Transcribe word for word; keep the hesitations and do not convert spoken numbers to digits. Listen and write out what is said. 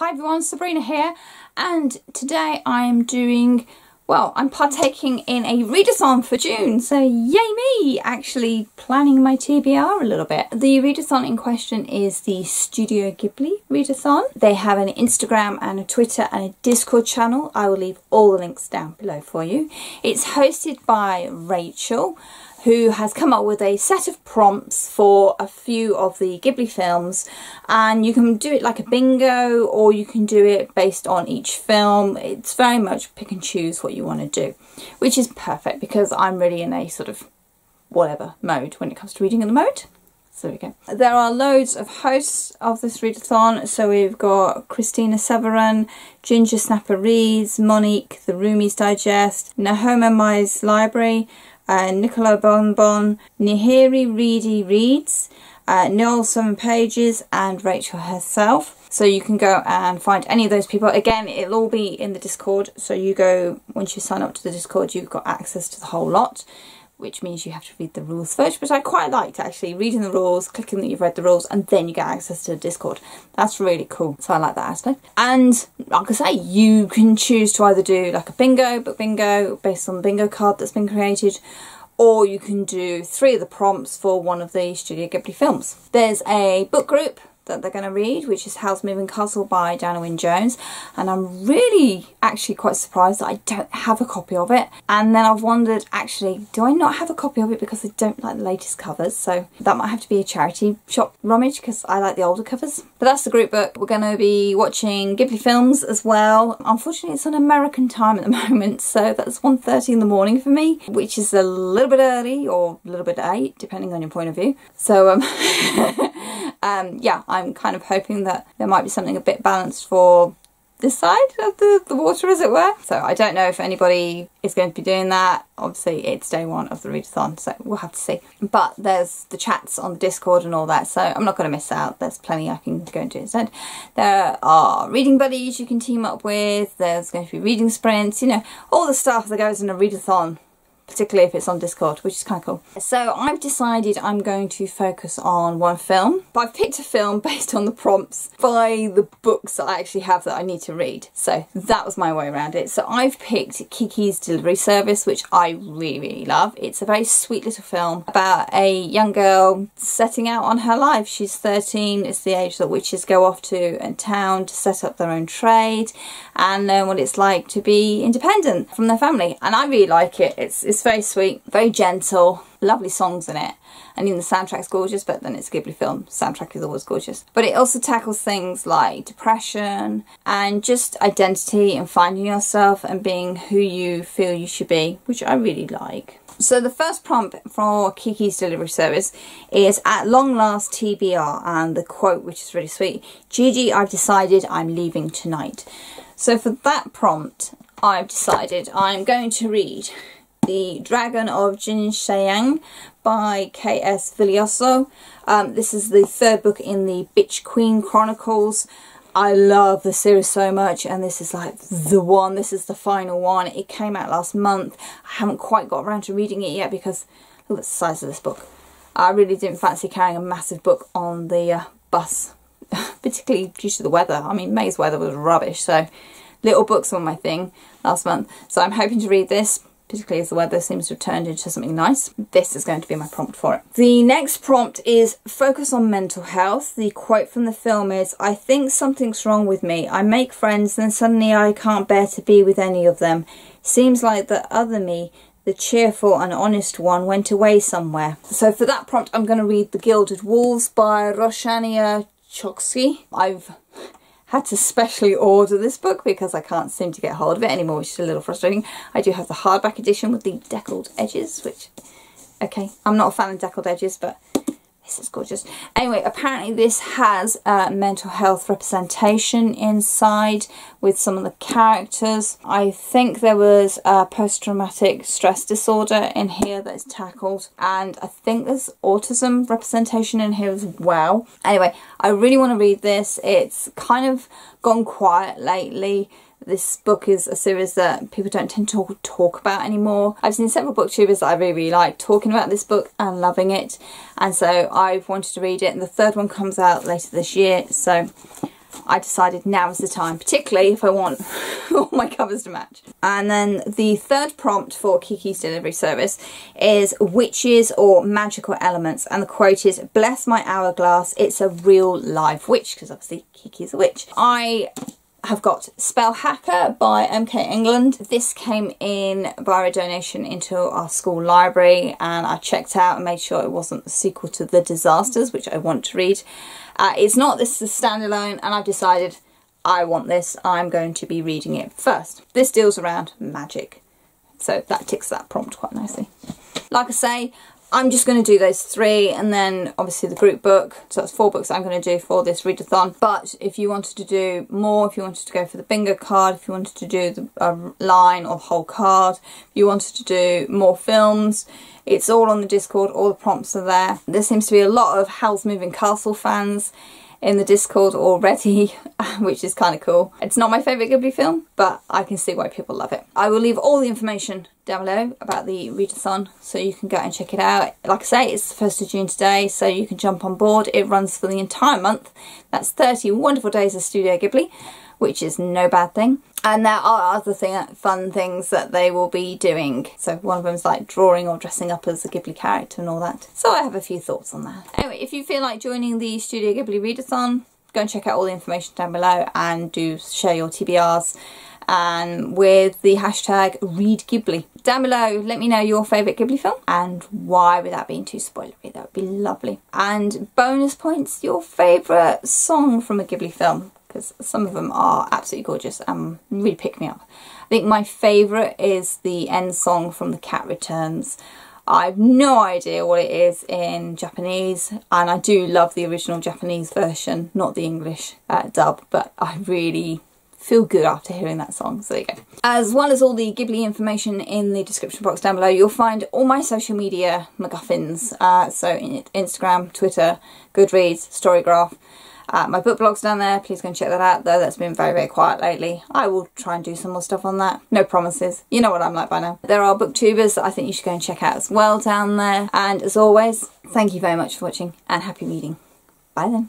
Hi everyone, Sabrina here, and today I'm doing, well, I'm partaking in a readathon for June, so yay me! Actually planning my T B R a little bit. The readathon in question is the Studio Ghibli readathon. They have an Instagram and a Twitter and a Discord channel. I will leave all the links down below for you. It's hosted by Rachel, who has come up with a set of prompts for a few of the Ghibli films, and you can do it like a bingo or you can do it based on each film. It's very much pick and choose what you want to do, which is perfect because I'm really in a sort of whatever mode when it comes to reading at the moment. So there we go. There are loads of hosts of this readathon. So we've got Christina Severan, Ginger Snapper Reads, Monique, The Roomies Digest, Nahomy's Library, Uh, Nicolee Bonbon, nidhireddy Reedy Reads, uh, Noel Seven Pages, and Rachel herself. So you can go and find any of those people. Again, it'll all be in the Discord. So you go, once you sign up to the Discord, you've got access to the whole lot, which means you have to read the rules first, which I quite liked actually, reading the rules, clicking that you've read the rules, and then you get access to the Discord. That's really cool, so I like that aspect. And like I say, you can choose to either do like a bingo, book bingo, based on the bingo card that's been created, or you can do three of the prompts for one of the Studio Ghibli films. There's a book group that they're going to read, which is House Moving Castle by Dana Wynne Jones, and I'm really actually quite surprised that I don't have a copy of it. And then I've wondered, actually, do I not have a copy of it because I don't like the latest covers? So that might have to be a charity shop rummage because I like the older covers. But that's the group book. We're going to be watching Ghibli films as well. Unfortunately, it's on American time at the moment, so that's one thirty in the morning for me, which is a little bit early or a little bit late depending on your point of view. So um um yeah, I I'm kind of hoping that there might be something a bit balanced for this side of the, the water, as it were. So I don't know if anybody is going to be doing that. Obviously it's day one of the readathon, so we'll have to see. But there's the chats on the Discord and all that, so I'm not going to miss out. There's plenty I can go and do instead. There are reading buddies you can team up with. There's going to be reading sprints, you know, all the stuff that goes in a readathon, particularly if it's on Discord, which is kind of cool. So I've decided I'm going to focus on one film, but I've picked a film based on the prompts by the books that I actually have that I need to read. So that was my way around it. So I've picked Kiki's Delivery Service, which I really, really love. It's a very sweet little film about a young girl setting out on her life. She's thirteen, it's the age that witches go off to a town to set up their own trade and learn what it's like to be independent from their family. And I really like it. It's, it's It's very sweet, very gentle, lovely songs in it, and even the soundtrack's gorgeous. But then it's a Ghibli film, soundtrack is always gorgeous. But it also tackles things like depression and just identity and finding yourself and being who you feel you should be, which I really like. So the first prompt for Kiki's Delivery Service is "At long last T B R," and the quote, which is really sweet: "Gigi, I've decided I'm leaving tonight." So for that prompt, I've decided I'm going to read The Dragon of Jin-Sayeng by K S Villoso. Um, this is the third book in the Bitch Queen Chronicles. I love the series so much, and this is like the one. This is the final one. It came out last month. I haven't quite got around to reading it yet because look at the size of this book. I really didn't fancy carrying a massive book on the uh, bus, particularly due to the weather. I mean, May's weather was rubbish, so little books were my thing last month. So I'm hoping to read this, particularly as the weather seems to have turned into something nice. This is going to be my prompt for it. The next prompt is focus on mental health. The quote from the film is, "I think something's wrong with me. I make friends, then suddenly I can't bear to be with any of them. Seems like the other me, the cheerful and honest one, went away somewhere." So for that prompt, I'm going to read The Gilded Wolves by Roshani Chokshi. I've had to specially order this book because I can't seem to get hold of it anymore, which is a little frustrating. I do have the hardback edition with the deckled edges, which, okay, I'm not a fan of deckled edges, but this is gorgeous. Anyway, apparently this has uh, mental health representation inside with some of the characters. I think there was a post-traumatic stress disorder in here that is tackled, and I think there's autism representation in here as well. Anyway, I really want to read this. It's kind of gone quiet lately. This book is a series that people don't tend to talk about anymore. I've seen several booktubers that I really, really like talking about this book and loving it, and so I've wanted to read it, and the third one comes out later this year, so I decided now is the time, particularly if I want all my covers to match. And then the third prompt for Kiki's Delivery Service is witches or magical elements, and the quote is, "Bless my hourglass, it's a real live witch," because obviously Kiki's a witch. I have got Spell Hacker by M K England. This came in via a donation into our school library, and I checked out and made sure it wasn't the sequel to The Disasters, which I want to read. Uh, it's not, this is a standalone, and I've decided I want this. I'm going to be reading it first. This deals around magic, so that ticks that prompt quite nicely. Like I say, I'm just going to do those three, and then obviously the group book, so that's four books I'm going to do for this readathon. But if you wanted to do more, if you wanted to go for the bingo card, if you wanted to do the uh, line or whole card, if you wanted to do more films, it's all on the Discord, all the prompts are there. There seems to be a lot of Howl's Moving Castle fans in the Discord already, which is kind of cool. It's not my favourite Ghibli film, but I can see why people love it. I will leave all the information down below about the readathon, so you can go and check it out. Like I say, it's the first of June today, so you can jump on board. It runs for the entire month. That's thirty wonderful days of Studio Ghibli, which is no bad thing. And there are other thing, fun things that they will be doing. So one of them is like drawing or dressing up as a Ghibli character and all that. So I have a few thoughts on that. Anyway, if you feel like joining the Studio Ghibli readathon, go and check out all the information down below, and do share your T B Rs and with the hashtag ReadGhibli. Down below, let me know your favourite Ghibli film and why, without being too spoilery. That would be lovely. And bonus points, your favourite song from a Ghibli film, because some of them are absolutely gorgeous and really pick me up. I think my favourite is the end song from The Cat Returns. I've no idea what it is in Japanese, and I do love the original Japanese version, not the English uh, dub, but I really feel good after hearing that song, so there you go. As well as all the Ghibli information in the description box down below, you'll find all my social media MacGuffins, uh, so in Instagram, Twitter, Goodreads, Storygraph. Uh, my book blog's down there, please go and check that out, though that's been very, very quiet lately. I will try and do some more stuff on that. No promises. You know what I'm like by now. There are booktubers that I think you should go and check out as well down there. And as always, thank you very much for watching, and happy reading. Bye then.